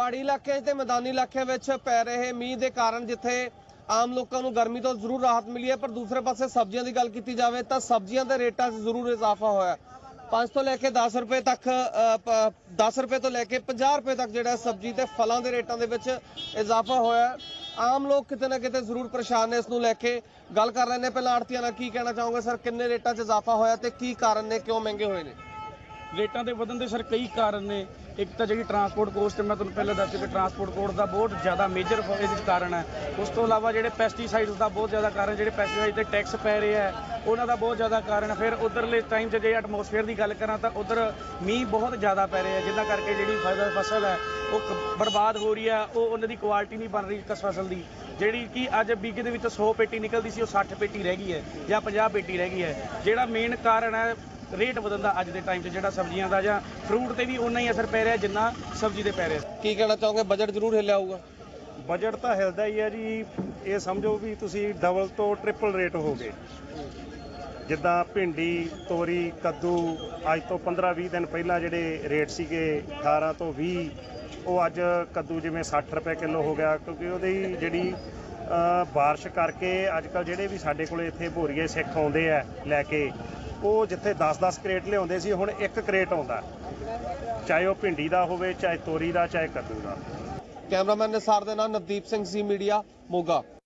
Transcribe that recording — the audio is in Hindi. पहाड़ी इलाके ते मैदानी इलाके विच पै रहे मींह के कारण जिथे आम लोगों को गर्मी तो जरूर राहत मिली है, पर दूसरे पासे सब्जियों की गल की जाए तो सब्जियों के रेटा जरूर इजाफा होया। 5 तो लैके 10 रुपए तक 10 रुपए तो लैके 50 रुपए तक जो सब्जी तो फलों के रेटों के इजाफा होया। आम लोग कितने ना कितने जरूर परेशान ने। इसनू लैके गल कर रहे हैं। पहले आड़तियां नाल की कहना चाहोगे सर, किन्ने रेटां 'च इजाफा होया ते की कारण ने, क्यों महंगे होए ने? रेटां दे वधण दे सर कई कारण ने। एक तो जी ट्रांसपोर्ट कोस्ट, मैं तुहानूं पहले दस्स चुका ट्रांसपोर्ट कोस्ट का बहुत ज़्यादा मेजर कारण है। उस तो इलावा जो पेस्टीसाइड्स का बहुत ज़्यादा कारण, जो पेस्टीसाइड के टैक्स पै रहे हैं उन्हों का बहुत ज़्यादा कारण। फिर उधरले टाइम जो एटमोसफेयर की गल करा तो उधर मीह बहुत ज़्यादा पै रहे हैं, जिन्हों करके जी फसल है वह बर्बाद हो रही है। वो उन्होंने क्वालिटी नहीं बन रही किस फसल की, जी कि अज बीघे के 100 पेटी निकलती सी 60 पेटी रह गई है या 50 पेटी रह गई है। जोड़ा मेन कारण है रेट बदलदा अज दे टाइम च, जिहड़ा सब्जियां दा जां फ्रूट ते भी उन्ना ही असर पै रहा जिन्ना सब्जी ते पै रहा। की कहना चाहोगे, बजट जरूर हिलिया होगा? बजट तो हिलदा ही है जी। ये समझो भी तुसीं डबल तो ट्रिपल रेट हो गए। जिद्दां भिंडी, तोरी, कद्दू अज तो 15-20 दिन पहलां जिहड़े रेट सीगे 18 तो 20, वो अज कद्दू जिवें 60 रुपए किलो हो गया, क्योंकि उहदी जिहड़ी बारिश करके अजकल जिहड़े भी साडे कोल इत्थे भोरीए सिख आउंदे आ लैके, वो जिथे 10-10 करेट लिया सी हुण 1 करेट आता, चाहे वह भिंडी का होवे, चाहे तोरी का, चाहे कद्दू का। कैमरामैन निसार दे नाल नवदीप सिंह जी, मीडिया मोगा।